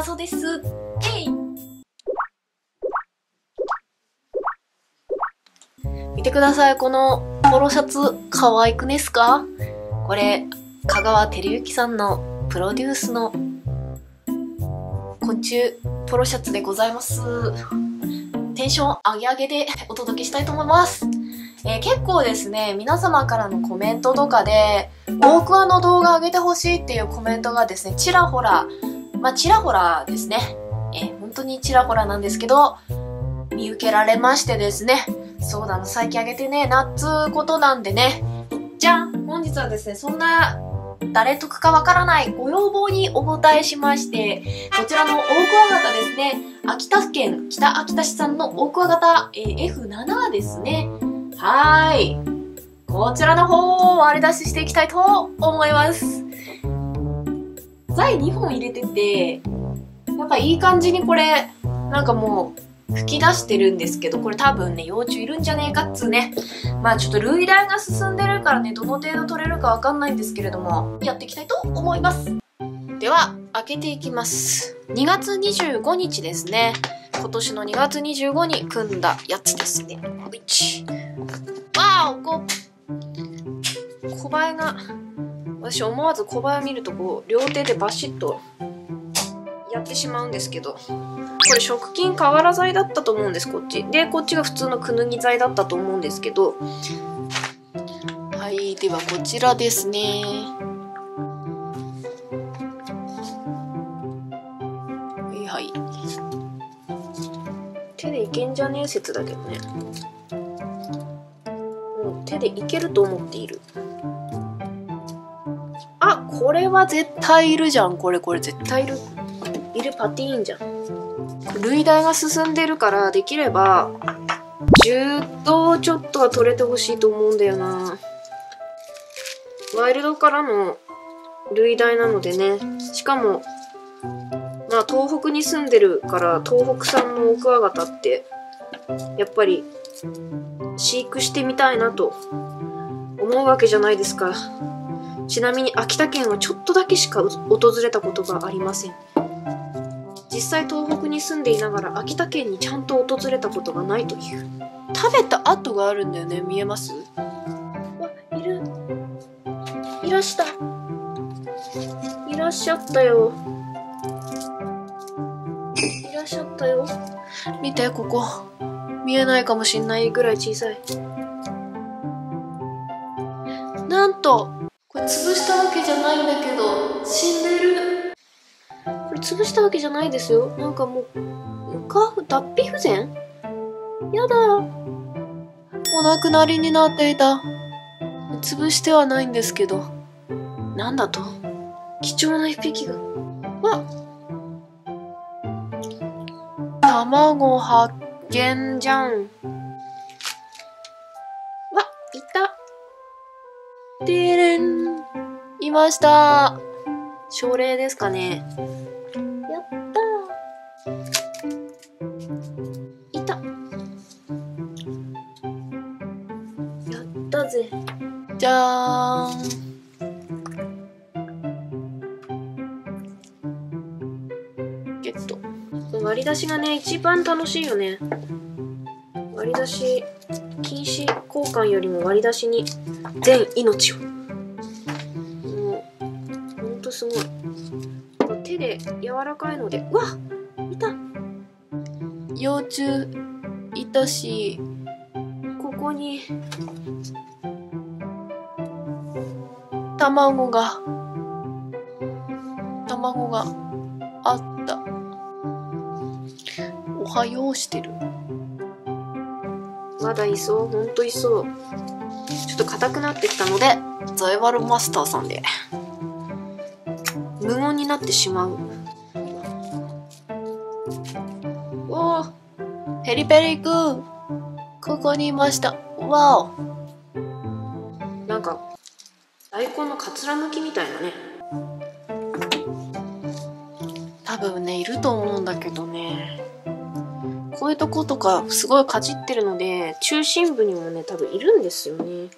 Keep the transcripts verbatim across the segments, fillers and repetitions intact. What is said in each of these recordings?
パソです。えい。見てください、このポロシャツ、可愛くですか？これ、香川照之さんのプロデュースの昆虫ポロシャツでございます。テンション上げ上げでお届けしたいと思います。えー、結構ですね、皆様からのコメントとかで、大桑の動画上げてほしいっていうコメントがですね、ちらほら、まあ、ちらほらですね、えー、本当にちらほらなんですけど、見受けられましてですね、そうだな、最近あげてねえなっつーことなんでね、じゃん！本日はですね、そんな、誰得かわからないご要望にお応えしまして、こちらの大桑型ですね、秋田県北秋田市産の大桑型、えー、エフなな ですね。はーい。こちらの方を割り出ししていきたいと思います。材にほん入れてて、やっぱいい感じにこれ、なんかもう吹き出してるんですけど、これ多分ね、幼虫いるんじゃねえかっつうね。まあちょっと類大が進んでるからね、どの程度取れるかわかんないんですけれども、やっていきたいと思います。では、開けていきます。にがつにじゅうごにちですね。今年のにがつにじゅうごに組んだやつですね。ういち。わーお、こう。小バエが、私思わず小バエを見るとこう両手でバシッとやってしまうんですけど、これ食菌瓦材だったと思うんです、こっちで。こっちが普通のくぬぎ材だったと思うんですけど、はい、ではこちらですね。はいはい、手でいけんじゃねえ説だけどね、もう手でいけると思っている。あ、これは絶対いるじゃん。これこれ絶対いる。いるパティーンじゃん。類大が進んでるから、できれば、じゅっとうちょっとは取れてほしいと思うんだよな。ワイルドからの類大なのでね。しかも、まあ東北に住んでるから、東北産のオクワガタって、やっぱり、飼育してみたいなと思うわけじゃないですか。ちなみに秋田県はちょっとだけしか訪れたことがありません。実際東北に住んでいながら秋田県にちゃんと訪れたことがないという。食べた跡があるんだよね、見えます？わ、いる、いらした、いらっしゃったよ、いらっしゃったよ。見て、ここ見えないかもしんないぐらい小さい。なんとこれ潰したわけじゃないんだけど、死んでる。これ潰したわけじゃないですよ。なんかもう、カフ、脱皮不全？やだ。お亡くなりになっていた。潰してはないんですけど。なんだと？貴重な一匹が。わっ！卵発見じゃん。わっ、いた。てれん、いました。症例ですかね。やったー、いた、やったぜ。じゃーん、ゲット。割り出しがね、一番楽しいよね。割り出し禁止交換よりも割り出しに全命を。もうほんとすごい。手で柔らかいので。うわっ、いた。幼虫いたし、ここに卵が卵があった。おはようしてる。まだいそう、ほんといそう。ちょっと硬くなってきたので、ザイバルマスターさんで無言になってしまう。おー、ペリペリくん、ここにいました。わお。なんか大根のかつらむきみたいなね。多分ね、いると思うんだけどね。こういうとことかすごいかじってるので、中心部にもね、多分いるんですよね。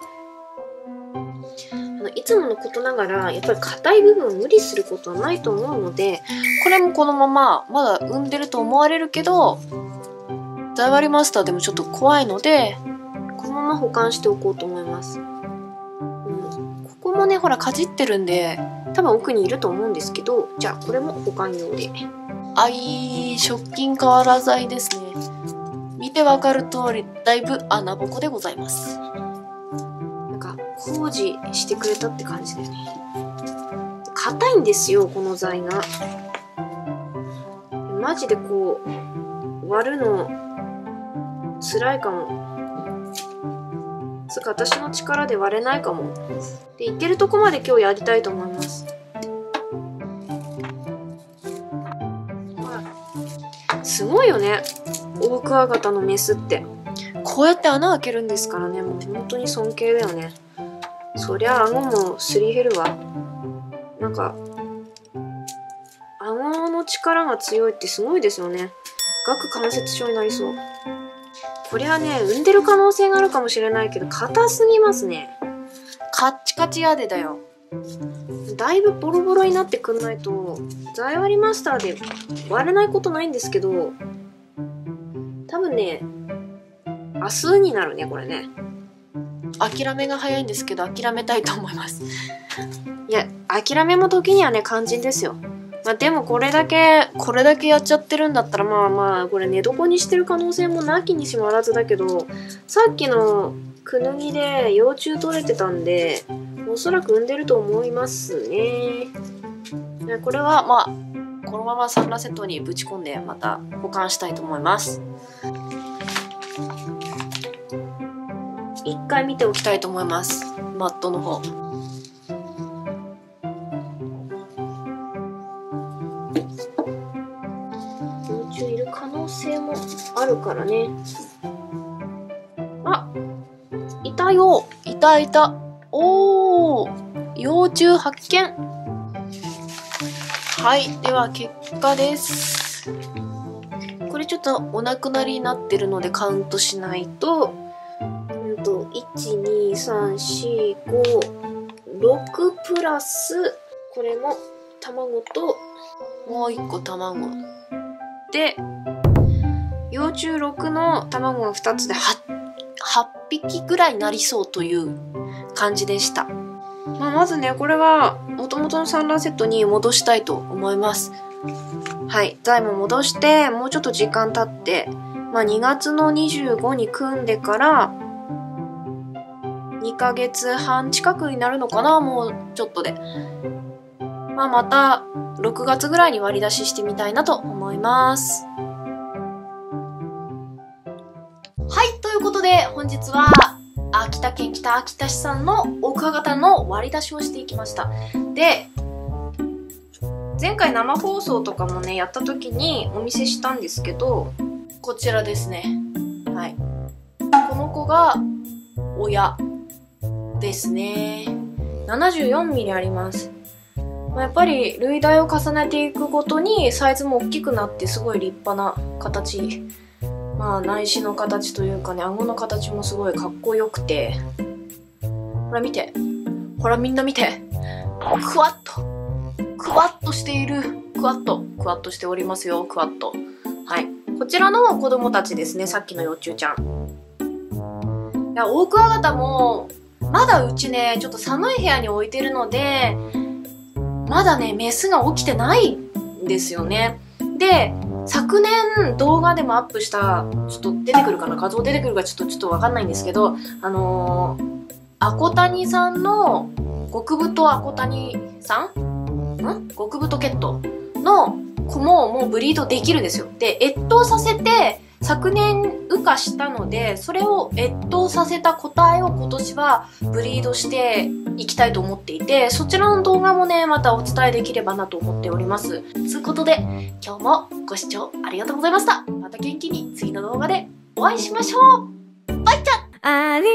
いつものことながらやっぱり硬い部分を無理することはないと思うので、これもこのまままだ産んでると思われるけどザイワリマスターでもちょっと怖いのでこのまま保管しておこうと思います、うん、ここもねほらかじってるんで多分奥にいると思うんですけど、じゃあこれも保管用で。あい、食菌瓦剤ですね。見てわかる通りだいぶ穴ぼこでございます。なんか工事してくれたって感じだよね。硬いんですよこの材が。マジでこう割るの辛いかも。つか私の力で割れないかも。でいけるとこまで今日やりたいと思います。すごいよねオオクワガタのメスって。こうやって穴開けるんですからね、もう本当に尊敬だよね。そりゃ顎もすり減るわ。なんか顎の力が強いってすごいですよね。顎関節症になりそう。これはね産んでる可能性があるかもしれないけど硬すぎますね。カッチカチやでだよ。だいぶボロボロになってくんないとザイワリマスターで割れないことないんですけど、多分ね明日になるねこれね。諦めが早いんですけど諦めたいと思いますいや諦めも時にはね肝心ですよ。まあでもこれだけこれだけやっちゃってるんだったらまあまあこれ寝床にしてる可能性もなきにしもあらずだけど、さっきのクヌギで幼虫取れてたんでおそらく産んでると思いますね。これはまあこのままサンラセットにぶち込んでまた保管したいと思います。一回見ておきたいと思います、マットの方。幼虫いる可能性もあるからね。あいたよ、いたいた。おー、幼虫発見。はい、では結果です。これちょっとお亡くなりになってるのでカウントしないと、うんといち、に、さん、し、ご、ろくプラスこれも卵ともういっこ卵で幼虫ろくの卵がふたつで はち, はっぴきぐらいになりそうという感じでした。まあ、まずねこれは元々の産卵セットに戻したいと思います。はい、材も戻してもうちょっと時間経って、まあ、にがつのにじゅうごに組んでからにかげつはん近くになるのかな、もうちょっとで、まあ、またろくがつぐらいに割り出ししてみたいなと思います。はい、ということで本日は秋田県北秋田市産のオオクワガタの割り出しをしていきました。で、前回生放送とかもねやった時にお見せしたんですけど、こちらですね。はい。この子が親ですね。ななじゅうよんミリあります。まあ、やっぱり類大を重ねていくごとにサイズも大きくなってすごい立派な形。まあ、内視の形というかね、顎の形もすごいかっこよくて、ほら見て、ほらみんな見て、クワッとクワッとしている、クワッとクワッとしておりますよ、クワッと。はい、こちらの子供たちですね、さっきの幼虫ちゃん。いや、オオクワガタもまだうちねちょっと寒い部屋に置いてるのでまだねメスが起きてないんですよね。で、昨年動画でもアップした、ちょっと出てくるかな、画像出てくるかちょっとちょっとわかんないんですけど、あのー、アコタニさんの、極太アコタニさんん極太ケットの子ももうブリードできるんですよ。で、越冬させて、昨年羽化したので、それを越冬させた個体を今年はブリードしていきたいと思っていて、そちらの動画もね、またお伝えできればなと思っております。ということで、今日もご視聴ありがとうございました。また元気に次の動画でお会いしましょう。バイちゃん。ありがとう。